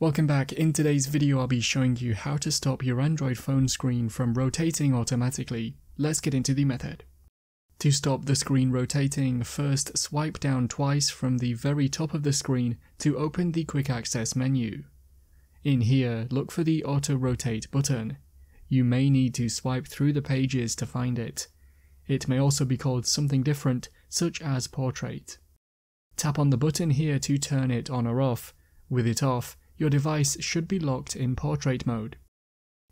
Welcome back. In today's video I'll be showing you how to stop your Android phone screen from rotating automatically. Let's get into the method. To stop the screen rotating, first swipe down twice from the very top of the screen to open the quick access menu. In here, look for the auto rotate button. You may need to swipe through the pages to find it. It may also be called something different, such as portrait. Tap on the button here to turn it on or off. With it off, your device should be locked in portrait mode.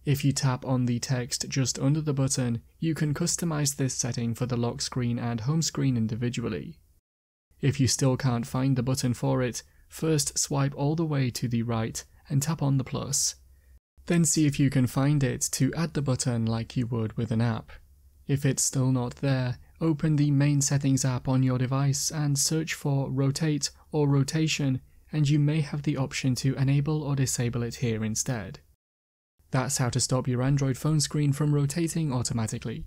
If you tap on the text just under the button, you can customize this setting for the lock screen and home screen individually. If you still can't find the button for it, first swipe all the way to the right and tap on the plus. Then see if you can find it to add the button like you would with an app. If it's still not there, open the main settings app on your device and search for rotate or rotation, and you may have the option to enable or disable it here instead. That's how to stop your Android phone screen from rotating automatically.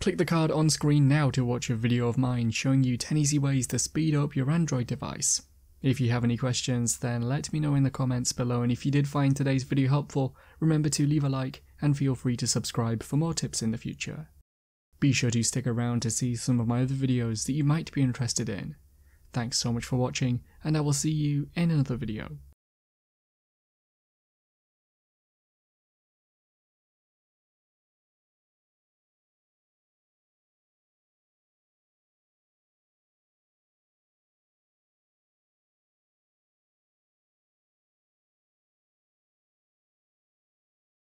Click the card on screen now to watch a video of mine showing you 10 easy ways to speed up your Android device. If you have any questions, then let me know in the comments below, and if you did find today's video helpful, remember to leave a like and feel free to subscribe for more tips in the future. Be sure to stick around to see some of my other videos that you might be interested in. Thanks so much for watching, and I will see you in another video.